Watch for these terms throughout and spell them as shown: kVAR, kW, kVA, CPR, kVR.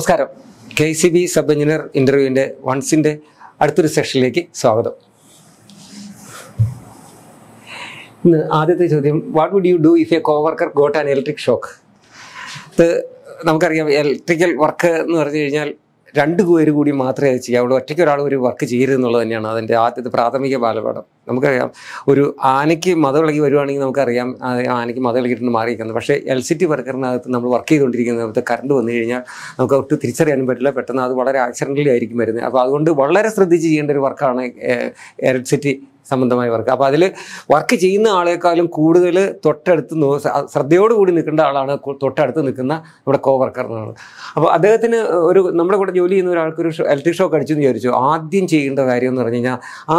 നമസ്കാരം. K C B sub engineer ഇൻ്റർവ്യൂവിൻ്റെ വൺസിൻ്റെ അടുത്തൊരു സെഷനിലേക്ക് സ്വാഗതം. ഇന്ന് ആദ്യത്തെ ചോദ്യം, what would you do if a coworker got an electric shock? ഇത് നമുക്കറിയാം, ഇലക്ട്രിക്കൽ വർക്ക് എന്ന് പറഞ്ഞു കഴിഞ്ഞാൽ രണ്ട് പേര് കൂടി മാത്രമേ അത് ചെയ്യാവുള്ളൂ, ഒറ്റയ്ക്ക് ഒരാൾ ഒരു വർക്ക് ചെയ്യരുത് എന്നുള്ളത് തന്നെയാണ് അതിൻ്റെ ആദ്യത്തെ പ്രാഥമിക ബാലപാഠം. നമുക്കറിയാം, ഒരു ആനയ്ക്ക് മതവിളക്കി വരുവാണെങ്കിൽ നമുക്കറിയാം ആനയ്ക്ക് മതവിളക്കിട്ടുണ്ട് മാറിയിരിക്കുന്നത്. പക്ഷേ എൽ സി ടി വർക്കറിനകത്ത് നമ്മൾ വർക്ക് ചെയ്തുകൊണ്ടിരിക്കുന്ന കറണ്ട് വന്നു കഴിഞ്ഞാൽ നമുക്ക് ഒട്ടും തിരിച്ചറിയാനും പറ്റില്ല, പെട്ടെന്ന് അത് വളരെ ആക്സിഡൻ്റലി ആയിരിക്കും വരുന്നത്. അപ്പോൾ അതുകൊണ്ട് വളരെ ശ്രദ്ധിച്ച് ചെയ്യേണ്ട ഒരു വർക്കാണ് ഇലക്ട്രിസിറ്റി സംബന്ധമായ വർക്ക്. അപ്പോൾ അതിൽ വർക്ക് ചെയ്യുന്ന ആളെക്കാളും കൂടുതൽ തൊട്ടടുത്ത് ശ്രദ്ധയോടുകൂടി നിൽക്കേണ്ട ആളാണ് തൊട്ടടുത്ത് നിൽക്കുന്ന നമ്മുടെ കോവർക്കർ എന്നുള്ളത്. അപ്പോൾ അദ്ദേഹത്തിന് ഒരു നമ്മുടെ കൂടെ ജോലി ചെയ്യുന്ന ഒരാൾക്കൊരു ഇലക്ട്രിക് ഷോക്ക് അടിച്ചു എന്ന് വിചാരിച്ചു. ആദ്യം ചെയ്യേണ്ട കാര്യം എന്ന് പറഞ്ഞു കഴിഞ്ഞാൽ ആ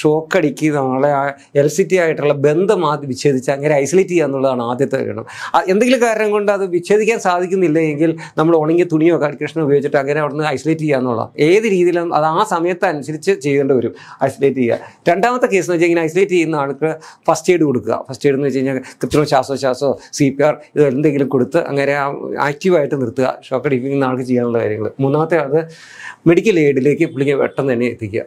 ഷോക്ക് അടിക്ക് നമ്മളെ ആ ഇലക്ട്രിസിറ്റി ആയിട്ടുള്ള ബന്ധം ആദ്യം വിച്ഛേദിച്ച് അങ്ങനെ ഐസൊലേറ്റ് ചെയ്യുക എന്നുള്ളതാണ് ആദ്യത്തെ കാര്യം. എന്തെങ്കിലും കാരണം കൊണ്ട് അത് വിച്ഛേദിക്കാൻ സാധിക്കുന്നില്ല എങ്കിൽ നമ്മൾ ഉണങ്ങിയ തുണിയോ കഷ്ണം ഉപയോഗിച്ചിട്ട് അങ്ങനെ അവിടുന്ന് ഐസൊലേറ്റ് ചെയ്യുക എന്നുള്ളതാണ്. ഏത് രീതിയിലും അത് ആ സമയത്തനുസരിച്ച് ചെയ്യേണ്ടി വരും ഐസൊലേറ്റ് ചെയ്യുക. രണ്ടാമത്തെ കേസ് എന്ന് വെച്ചാൽ ഇങ്ങനെ ഐസൊലേറ്റ് ചെയ്യുന്ന ആൾക്ക് ഫസ്റ്റ് എയ്ഡ് കൊടുക്കുക. ഫസ്റ്റ് എയ്ഡ് എന്ന് വെച്ച് കഴിഞ്ഞാൽ കൃത്രിമ ശ്വാസോച്ഛ്വാസമോ CPR ഇത് എന്തെങ്കിലും കൊടുത്ത് അങ്ങനെ ആക്റ്റീവായിട്ട് നിർത്തുക, ഷോക്ക് അടിപ്പിക്കുന്ന ആൾക്ക് ചെയ്യാനുള്ള കാര്യങ്ങൾ. മൂന്നാമത്തെ അത് മെഡിക്കൽ എയ്ഡിലേക്ക് പുള്ളിക്ക് പെട്ടെന്ന് തന്നെ എത്തിക്കുക.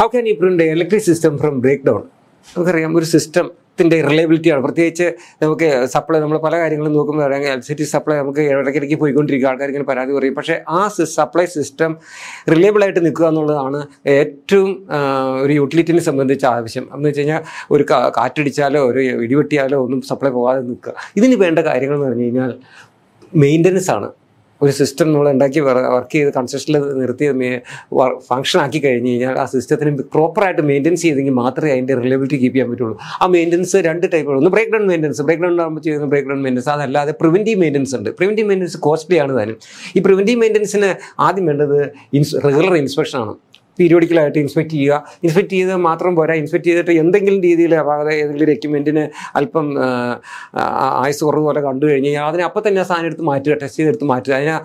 How can you prevent electric system from break down? നമുക്കറിയാം ഒരു സിസ്റ്റത്തിൻ്റെ റിലയബിലിറ്റിയാണ്, പ്രത്യേകിച്ച് നമുക്ക് സപ്ലൈ നമ്മൾ പല കാര്യങ്ങളും നോക്കുമ്പോൾ പറയുക ഇലക്ട്രിസിറ്റി സപ്ലൈ നമുക്ക് ഇടയ്ക്കിടയ്ക്ക് പോയിക്കൊണ്ടിരിക്കുക, ആൾക്കാർക്ക് പരാതി പറയും. പക്ഷേ ആ സപ്ലൈ സിസ്റ്റം റിലയബിളായിട്ട് നിൽക്കുക എന്നുള്ളതാണ് ഏറ്റവും ഒരു യൂട്ടിലിറ്റിനെ സംബന്ധിച്ച ആവശ്യം. എന്ന് വെച്ച് കഴിഞ്ഞാൽ ഒരു കാറ്റടിച്ചാലോ ഒരു ഇടിവെട്ടിയാലോ ഒന്നും സപ്ലൈ പോകാതെ നിൽക്കുക. ഇതിന് വേണ്ട കാര്യങ്ങൾ എന്ന് പറഞ്ഞു കഴിഞ്ഞാൽ മെയിൻ്റനൻസ് ആണ്. ഒരു സിസ്റ്റം നമ്മൾ ഉണ്ടാക്കി വർക്ക് ചെയ്ത് കൺസ്ട്രക്ഷനിൽ നിർത്തി ഫങ്ഷൻ ആക്കി കഴിഞ്ഞ് കഴിഞ്ഞാൽ ആ സിസ്റ്റത്തിന് പ്രോപ്പറായിട്ട് മെയിൻ്റെനൻസ് ചെയ്തെങ്കിൽ മാത്രമേ അതിൻ്റെ റിലയബിലിറ്റി കീപ്പ് ചെയ്യാൻ പറ്റുള്ളൂ. ആ മെയിൻ്റെനൻസ് രണ്ട് ടൈപ്പുകൾ, ഒന്ന് break down maintenance, break down ആകുമ്പോൾ ചെയ്യുന്ന ബ്രേക്ക് ഡൗൺ മെയിൻ്റെനൻസ്, അതല്ലാതെ പ്രിവൻറ്റീവ് മെയിൻ്റെനൻസ് ഉണ്ട്. പ്രിവൻറ്റീവ് മെയിൻ്റെനൻസ് കോസ്റ്റ്ലി ആണ് താനും. ഈ പ്രിവൻറ്റീവ് മെയിൻ്റെനൻസിന് ആദ്യം വേണ്ടത് റെഗുലർ ഇൻസ്പെക്ഷൻ ആണ്. പീരിയോഡിക്കലായിട്ട് ഇൻസ്പെക്ട് ചെയ്യുക. ഇൻസ്പെക്ട് ചെയ്താൽ മാത്രം പോരാ, ഇൻസ്പെക്ട് ചെയ്തിട്ട് എന്തെങ്കിലും രീതിയിൽ അതായത് ഏതെങ്കിലും എക്യുപ്മെൻറ്റിന് അല്പം ആയുസ് കുറവ് പോലെ കണ്ടു കഴിഞ്ഞ് കഴിഞ്ഞാൽ അതിനെ അപ്പം തന്നെ ആ സാധനം എടുത്ത് മാറ്റുക, ടെസ്റ്റ് ചെയ്തെടുത്ത് മാറ്റുക. അതിന്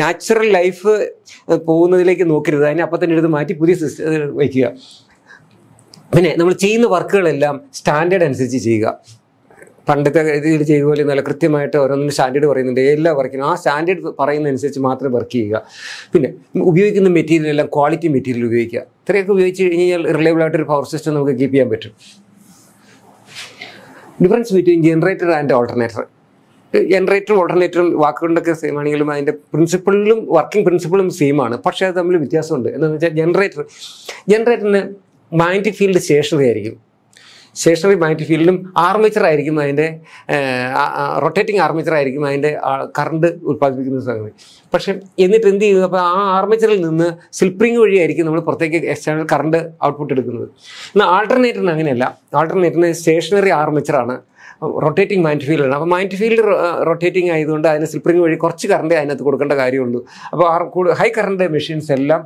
നാച്ചുറൽ ലൈഫ് പോകുന്നതിലേക്ക് നോക്കരുത്, അതിനെ അപ്പം തന്നെ എടുത്ത് മാറ്റി പുതിയ സിസ്റ്റം വയ്ക്കുക. പിന്നെ നമ്മൾ ചെയ്യുന്ന വർക്കുകളെല്ലാം സ്റ്റാൻഡേർഡ് അനുസരിച്ച് ചെയ്യുക. പണ്ടത്തെ രീതിയിൽ ചെയ്ത പോലെ നല്ല കൃത്യമായിട്ട് ഓരോന്നും സ്റ്റാൻഡേർഡ് പറയുന്നുണ്ട് എല്ലാ വർക്കിനും, ആ സ്റ്റാൻഡേർഡ് പറയുന്നതനുസരിച്ച് മാത്രം വർക്ക് ചെയ്യുക. പിന്നെ ഉപയോഗിക്കുന്ന മെറ്റീരിയൽ എല്ലാം ക്വാളിറ്റി മെറ്റീരിയൽ ഉപയോഗിക്കുക. ഇത്രയൊക്കെ ഉപയോഗിച്ച് കഴിഞ്ഞ് കഴിഞ്ഞാൽ റിലയബിൾ ആയിട്ടൊരു പവർ സിസ്റ്റം നമുക്ക് കീപ്പ് ചെയ്യാൻ പറ്റും. Difference between generator and alternator. ജനറേറ്ററും ഓൾട്ടർനേറ്ററും വാക്കുകൊണ്ടൊക്കെ സെയിം ആണെങ്കിലും അതിൻ്റെ പ്രിൻസിപ്പിളിലും വർക്കിംഗ് പ്രിൻസിപ്പിളും സെയിം ആണ്. പക്ഷേ അത് തമ്മിൽ വ്യത്യാസമുണ്ട്. എന്താണെന്ന് വെച്ചാൽ ജനറേറ്ററിന് മാഗ്നറ്റിക് ഫീൽഡ് സ്റ്റേഷനറി ആയിരിക്കും, സ്റ്റേഷണറി മാഗ്നറ്റിക് ഫീൽഡും ആർമേച്ചറായിരിക്കും അതിൻ്റെ റൊട്ടേറ്റിംഗ് ആർമേച്ചറായിരിക്കും അതിൻ്റെ കറണ്ട് ഉൽപ്പാദിപ്പിക്കുന്ന സംഗതി. പക്ഷേ എന്നിട്ട് എന്ത് ചെയ്യുന്നത്, അപ്പോൾ ആ ആർമേച്ചറിൽ നിന്ന് സ്ലിപ്പറിങ് വഴിയായിരിക്കും നമ്മൾ പുറത്തേക്ക് എക്സ്റ്റേണൽ കറണ്ട് ഔട്ട്പുട്ട് എടുക്കുന്നത്. എന്നാൽ ആൾട്ടർനേറ്ററിന് അങ്ങനെയല്ല, ആൾട്ടർനേറ്ററിന് സ്റ്റേഷണറി ആർമേച്ചറാണ്, റൊട്ടേറ്റിംഗ് മാഗ്നറ്റിക് ഫീൽഡാണ്. അപ്പോൾ മാഗ്നറ്റിക് ഫീൽഡ് റൊട്ടേറ്റിംഗ് ആയതുകൊണ്ട് അതിന് സ്ലിപ്പറിങ് വഴി കുറച്ച് കറണ്ട് അതിനകത്ത് കൊടുക്കേണ്ട കാര്യമുള്ളൂ. അപ്പോൾ ഹൈ കറണ്ട് മെഷീൻസ് എല്ലാം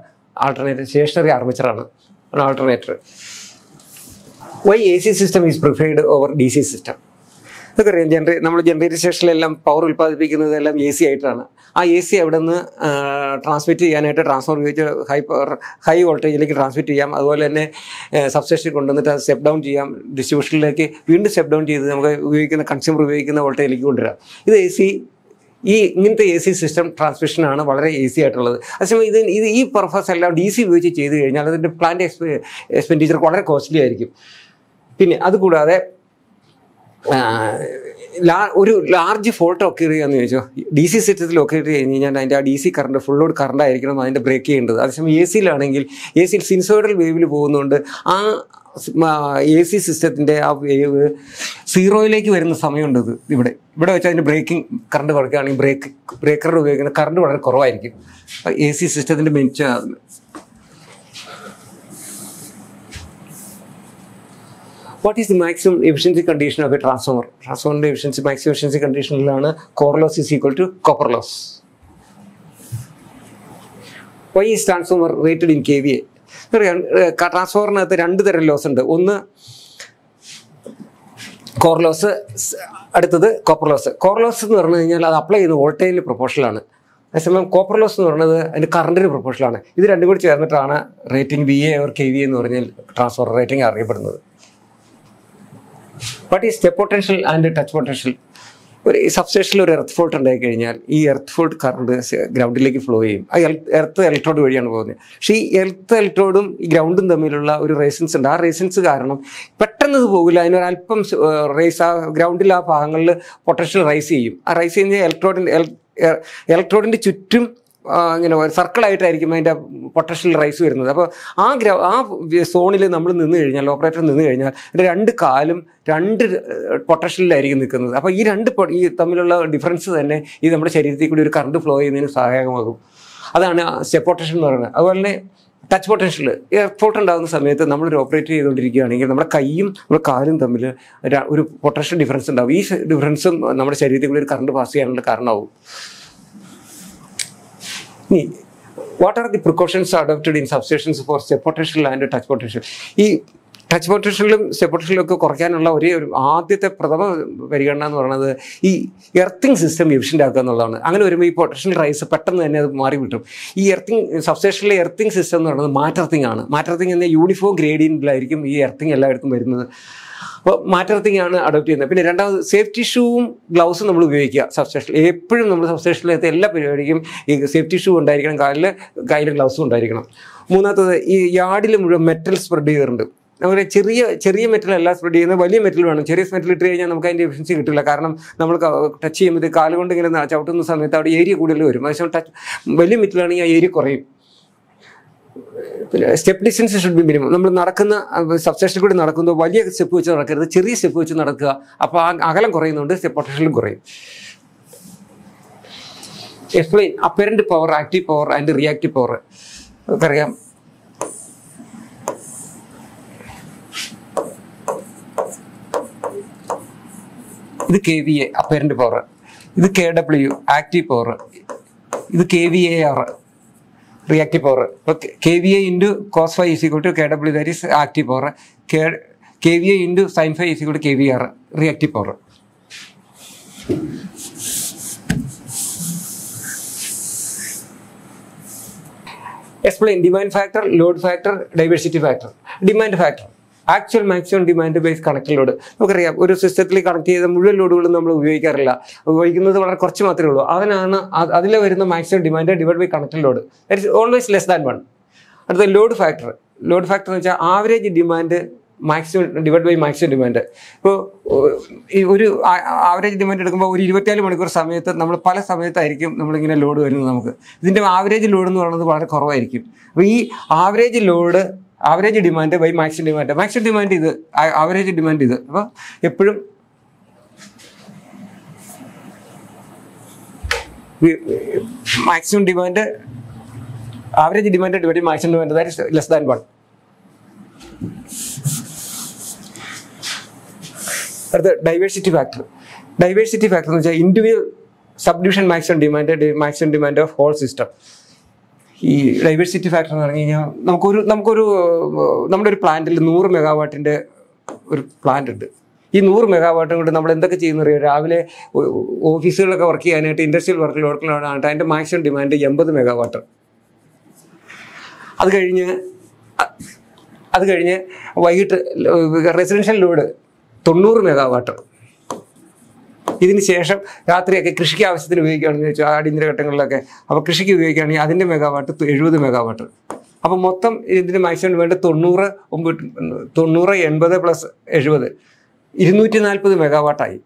ആൾട്ടർനേറ്റർ സ്റ്റേഷണറി ആർമേച്ചറാണ് alternator. Why AC system is preferred over DC system? നമുക്കറിയാം നമ്മൾ ജനറേറ്റർ സ്റ്റേഷനിലെല്ലാം പവർ ഉൽപ്പാദിപ്പിക്കുന്നതെല്ലാം എ സി ആയിട്ടാണ്. ആ എ സി അവിടെ നിന്ന് ട്രാൻസ്മിറ്റ് ചെയ്യാനായിട്ട് ട്രാൻസ്ഫോർമർ ഉപയോഗിച്ച് ഹൈ വോൾട്ടേജിലേക്ക് ട്രാൻസ്മിറ്റ് ചെയ്യാം. അതുപോലെ തന്നെ സബ്സ്റ്റേഷനിൽ കൊണ്ടുവന്നിട്ട് അത് സ്റ്റെപ്പ് ഡൗൺ ചെയ്യാം, ഡിസ്ട്രിബ്യൂഷനിലേക്ക് വീണ്ടും സ്റ്റെപ്പ് ഡൗൺ ചെയ്ത് നമുക്ക് ഉപയോഗിക്കുന്ന കൺസ്യൂമർ ഉപയോഗിക്കുന്ന വോൾട്ടേജിലേക്ക് കൊണ്ടുവരാം. ഇത് എ സി ഇങ്ങനത്തെ എ സി സിസ്റ്റം ട്രാൻസ്മിഷനാണ് വളരെ ഈസി ആയിട്ടുള്ളത്. അതേസമയം ഇത് ഈ പർപ്പസ് എല്ലാം ഡി സി ഉപയോഗിച്ച് ചെയ്ത് കഴിഞ്ഞാൽ അതിൻ്റെ പ്ലാന്റ് എക്സ്പെൻഡിച്ചർ വളരെ കോസ്റ്റ്ലി ആയിരിക്കും. പിന്നെ അതുകൂടാതെ ഒരു ലാർജ് ഫോൾട്ട് ഒക്കർ ചെയ്യാന്ന് ചോദിച്ചോ, ഡി സി സിസ്റ്റത്തിൽ ഒക്കർ കഴിഞ്ഞ് കഴിഞ്ഞാൽ അതിൻ്റെ ആ D C current full load കറണ്ടായിരിക്കണം അതിൻ്റെ ബ്രേക്ക് ചെയ്യേണ്ടത്. അതേസമയം എ സിയിലാണെങ്കിൽ എ സിയിൽ സിൻസോയിഡൽ വേവിൽ പോകുന്നതുകൊണ്ട് ആ എ സി സിസ്റ്റത്തിൻ്റെ ആ വേവ് സീറോയിലേക്ക് വരുന്ന സമയമുണ്ടത്. ഇവിടെ വെച്ചാൽ അതിൻ്റെ ബ്രേക്കിംഗ് കറണ്ട് കുറയ്ക്കുകയാണെങ്കിൽ ബ്രേക്കറുടെ ഉപയോഗിക്കുന്ന കറണ്ട് വളരെ കുറവായിരിക്കും. എ സി സിസ്റ്റത്തിൻ്റെ What is the maximum efficiency condition of a transformer? Transformer efficiency maximum efficiency condition ilana core loss is equal to copper loss. Why is transformer rated in kVA? ട്രാൻസ്ഫോമറിനകത്ത് രണ്ട് തരം loss ഉണ്ട്, ഒന്ന് core loss, അടുത്തത് copper loss. Core loss എന്ന് പറഞ്ഞു കഴിഞ്ഞാൽ അത് അപ്ലൈ ചെയ്യുന്ന വോൾട്ടേജിന് പ്രൊപ്പോർഷനാണ്, അതേസമയം കോപ്പർ ലോസ് എന്ന് പറയുന്നത് അതിൻ്റെ കറണ്ടിന് പ്രൊപ്പോർഷനാണ്. ഇത് രണ്ടും കൂടി ചേർന്നിട്ടാണ് റേറ്റിംഗ് VA or kVA എന്ന് പറഞ്ഞാൽ ട്രാൻസ്ഫോമർ റേറ്റിംഗ് അറിയപ്പെടുന്നത്. What is step potential and touch potential? ഒരു സബ്സ്റ്റേഷനിൽ ഒരു എർത്ത് ഫോൾട്ട് ഉണ്ടായി കഴിഞ്ഞാൽ ഈ എർത്ത് ഫോൾട്ട് കറണ്ട് ഗ്രൗണ്ടിലേക്ക് ഫ്ലോ ചെയ്യും. ആ എർത്ത് ഇലക്ട്രോഡ് വഴിയാണ് പോകുന്നത്. പക്ഷേ ഈ എർത്ത് ഇലക്ട്രോഡും ഈ ഗ്രൗണ്ടും തമ്മിലുള്ള ഒരു റേസിൻസ് ഉണ്ട്. ആ റേസിൻസ് കാരണം പെട്ടെന്ന് ഇത് പോകില്ല. അതിനൊരല്പം റേസ് ആ ഗ്രൗണ്ടിൽ ആ ഭാഗങ്ങളിൽ പൊട്ടൻഷ്യൽ റൈസ് ചെയ്യും. ആ റൈസ് ചെയ്യുന്ന ഇലക്ട്രോഡിൻ്റെ ചുറ്റും ഇങ്ങനെ സർക്കിളായിട്ടായിരിക്കും അതിൻ്റെ പൊട്ടൻഷ്യൽ റൈസ് വരുന്നത്. അപ്പോൾ ആ സോണിൽ നമ്മൾ നിന്ന് കഴിഞ്ഞാൽ, ഓപ്പറേറ്റർ നിന്ന് കഴിഞ്ഞാൽ രണ്ട് കാലും രണ്ട് പൊട്ടൻഷ്യലിലായിരിക്കും നിൽക്കുന്നത്. അപ്പോൾ ഈ തമ്മിലുള്ള ഡിഫറൻസ് തന്നെ ഈ നമ്മുടെ ശരീരത്തിൽ കൂടി ഒരു കറണ്ട് ഫ്ലോ ചെയ്യുന്നതിന് സഹായകമാകും. അതാണ് സ്റ്റെപ്പ് പൊട്ടൻഷ്യൽ എന്ന് പറയുന്നത്. അതുപോലെ തന്നെ ടച്ച് പൊട്ടൻഷ്യൽ. എയർപോർട്ട് ഉണ്ടാകുന്ന സമയത്ത് നമ്മളൊരു ഓപ്പറേറ്റ് ചെയ്തുകൊണ്ടിരിക്കുകയാണെങ്കിൽ നമ്മുടെ കൈയും നമ്മുടെ കാലും തമ്മിൽ ഒരു പൊട്ടൻഷ്യൽ ഡിഫറൻസ് ഉണ്ടാകും. ഈ ഡിഫറൻസും നമ്മുടെ ശരീരത്തിൽ കൂടി ഒരു കറണ്ട് പാസ് ചെയ്യാനുള്ള കാരണമാകും. What are the precautions adopted in substations for step potential and touch potential? ഈ ടച്ച് പൊട്ടൻഷ്യലും സ്റ്റെപ്പ് പൊട്ടൻഷ്യലും ഒക്കെ കുറയ്ക്കാനുള്ള ഒരു ആദ്യത്തെ പ്രഥമ പരിഗണന എന്ന് പറയുന്നത് ഈ എർത്തിങ് സിസ്റ്റം എഫിഷ്യൻ്റ് ആക്കുക എന്നുള്ളതാണ്. അങ്ങനെ വരുമ്പോൾ ഈ പൊട്ടൻഷ്യൽ റൈസ് പെട്ടെന്ന് തന്നെ അത് മാറി കിട്ടും. ഈ എർത്തിങ് സബ്സ്റ്റേഷനിലെ എർത്തിങ് സിസ്റ്റം എന്ന് പറയുന്നത് മാറ്റർത്തിങ് ആണ്. മാറ്റർത്തിങ് എന്ന യൂണിഫോം ഗ്രേഡിയൻ്റിലായിരിക്കും ഈ എർത്തിങ് എല്ലായിടത്തും വരുന്നത്. അപ്പോൾ മാറ്റർത്തിങ്ങാണ് അഡോപ്റ്റ് ചെയ്യുന്നത്. പിന്നെ രണ്ടാമത് സേഫ്റ്റി ഷൂവും ഗ്ലൗസും നമ്മൾ ഉപയോഗിക്കുക. സബ്സ്റ്റേഷനിൽ എപ്പോഴും നമ്മൾ സബ്സ്റ്റേഷനിലത്തെ എല്ലാ പരിപാടിക്കും ഈ സേഫ്റ്റി ഷൂ ഉണ്ടായിരിക്കണം, കയ്യിൽ ഗ്ലൗസും ഉണ്ടായിരിക്കണം. മൂന്നാമത്തത് ഈ യാർഡിൽ മുഴുവൻ മെറ്റൽ സ്പ്രെഡ് ചെയ്തിട്ടുണ്ട്. അതുപോലെ ചെറിയ മെറ്റലല്ല സ്പ്രെഡ് ചെയ്യുന്നത്, വലിയ മെറ്റൽ വേണം. ചെറിയ മെറ്റൽ ഇട്ട് കഴിഞ്ഞാൽ നമുക്ക് അതിൻ്റെ എഫിഷ്യൻസി കിട്ടില്ല. കാരണം നമ്മൾ ടച്ച് ചെയ്യുമ്പോൾ കാലുകൊണ്ട് ഇങ്ങനെ ചവിട്ടുന്ന സമയത്ത് അവിടെ ഏരിയ കൂടുതൽ വരും. അതേസമയം വലിയ മെറ്റലാണെങ്കിൽ ആ ഏരിയ കുറയും. പിന്നെ step distance should be minimum. നമ്മൾ നടക്കുന്ന സബ്സ്റ്റേഷനിൽ കൂടി നടക്കുമ്പോൾ വലിയ സ്റ്റെപ്പ് വെച്ച് നടക്കരുത്, ചെറിയ സ്റ്റെപ്പ് വെച്ച് നടക്കുക. അപ്പോൾ ആ അകലം കുറയുന്നുണ്ട്, സ്റ്റെപ്പ് പൊട്ടൻഷ്യലും കുറയും. Explain apparent power, active power and reactive power. നമുക്കറിയാം ഇത് kVA അപ്പറന്റ് പവർ, ഇത് kW ആക്റ്റീവ് പവർ, ഇത് kVAR റിയാക്റ്റീവ് പവർ. ഇപ്പോൾ kVA into cos phi is equal to kW, that is active power. kVA into sine phi is equal to kVR, reactive power. Explain demand factor, load factor, diversity factor. Demand factor actual maximum demand base connected load. നമുക്കറിയാം ഒരു സിസ്റ്റത്തിൽ connect ചെയ്ത മുഴുവൻ ലോഡുകളും നമ്മൾ ഉപയോഗിക്കാറില്ല, ഉപയോഗിക്കുന്നത് വളരെ കുറച്ച് മാത്രമേ ഉള്ളൂ. അതിനാണ് അതിൽ വരുന്ന maximum demand divide by connected load, that is always less than one. അടുത്ത ലോഡ് ഫാക്ടർ. ലോഡ് ഫാക്ടർ എന്ന് വെച്ചാൽ average demand maximum divide by maximum demand. ഇപ്പോൾ ഒരു ആവറേജ് ഡിമാൻഡ് എടുക്കുമ്പോൾ ഒരു 24 മണിക്കൂർ സമയത്ത് നമ്മൾ പല സമയത്തായിരിക്കും നമ്മളിങ്ങനെ ലോഡ് വരുന്നത്. നമുക്ക് ഇതിൻ്റെ ആവറേജ് ലോഡ് എന്ന് പറയുന്നത് വളരെ കുറവായിരിക്കും. അപ്പോൾ ഈ average load, average demand by maximum demand, maximum demand ഇത്, ആവറേജ് ഡിമാൻഡ് ഇത്. അപ്പോൾ എപ്പോഴും maximum demand, average demand divide by maximum demand, that is less than one. അടുത്ത ഡൈവേഴ്സിറ്റി ഫാക്ടർ. ഡൈവേഴ്സിറ്റി ഫാക്ടർ എന്ന് വെച്ചാൽ individual subdivision maximum demand, maximum demand of whole system. ഈ diversity factor എന്ന് പറഞ്ഞു കഴിഞ്ഞാൽ നമ്മുടെ ഒരു പ്ലാന്റിൽ 100 മെഗാവാട്ടിൻ്റെ ഒരു പ്ലാന്റ് ഉണ്ട്. ഈ 100 മെഗാവാട്ടും കൊണ്ട് നമ്മൾ എന്തൊക്കെ ചെയ്യുന്നറിയാം? രാവിലെ ഓഫീസുകളിലൊക്കെ വർക്ക് ചെയ്യാനായിട്ട്, ഇൻഡസ്ട്രിയൽ വർക്കിൽ കൊടുക്കാനായിട്ട് അതിൻ്റെ മാക്സിമം ഡിമാൻഡ് 80 മെഗാവാട്ട്. അത് കഴിഞ്ഞ് വൈകിട്ട് റെസിഡൻഷ്യൽ ലോഡ് 90 മെഗാവാട്ട്. ഇതിന് ശേഷം രാത്രിയൊക്കെ കൃഷിക്ക് ആവശ്യത്തിന് ഉപയോഗിക്കുകയാണെന്ന് ചോദിച്ചാൽ, അടിയന്തര ഘട്ടങ്ങളിലൊക്കെ അപ്പോൾ കൃഷിക്ക് ഉപയോഗിക്കുകയാണെങ്കിൽ അതിൻ്റെ മെഗാവാട്ട് 70 മെഗാവാട്ട്. അപ്പോൾ മൊത്തം ഇതിൻ്റെ മാക്സിമം വേണ്ട 90, 80 പ്ലസ് 70, 240 മെഗാവാട്ടായി.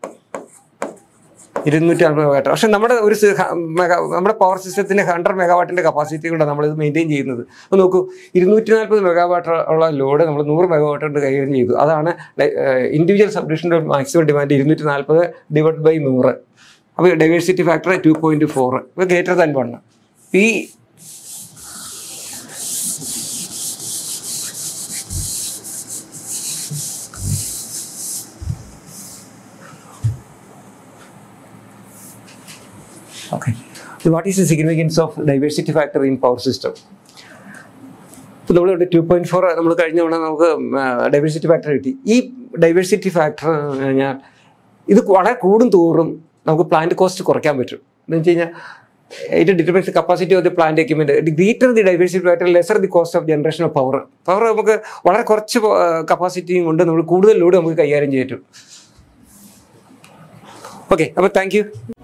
240 മെഗാവാട്ട്. പക്ഷെ നമ്മുടെ നമ്മുടെ പവർ സിസ്റ്റത്തിൻ്റെ 100 മെഗാവാട്ടിൻ്റെ കപ്പാസിറ്റി കൊണ്ടാണ് നമ്മളിത് മെയിൻറ്റെയിൻ ചെയ്യുന്നത്. അപ്പോൾ നോക്കൂ, 240 മെഗാവാട്ട് ഉള്ള ലോഡ് നമ്മൾ 100 മെഗാവാട്ട് കൊണ്ട് കൈകാര്യം ചെയ്തു. അതാണ് ഇൻഡിവിജ്വൽ സബ്ഡിവിഷൻ്റെ മാക്സിമം ഡിമാൻഡ് 240 ഡിവൈഡ് ബൈ 100. അപ്പോൾ ഡൈവേഴ്സിറ്റി ഫാക്ടർ 2.4, ഗ്രേറ്റർ ദാൻ 1. ഈ okay, so what is the significance of diversity factor in power system? So നമ്മൾ 2.4 നമ്മൾ കഴിഞ്ഞ തവണ നമുക്ക് ഡൈവേഴ്സിറ്റി ഫാക്ടർ കിട്ടി. ഈ ഡൈവേഴ്സിറ്റി ഫാക്ടർ ഞാൻ ഇത് വളരെ കൂടും തോറും നമുക്ക് പ്ലാന്റ് കോസ്റ്റ് കുറയ്ക്കാൻ പറ്റും. എന്ന് വെച്ച് കഴിഞ്ഞാൽ it determines the capacity of the plant equipment. The greater the diversity factor, lesser the cost of generation of power. Power നമുക്ക് വളരെ കുറച്ച് കപ്പാസിറ്റിയും കൊണ്ട് നമ്മൾ കൂടുതൽ ലോഡ് നമുക്ക് കൈകാര്യം ചെയ്യും. Okay, Abba, thank you.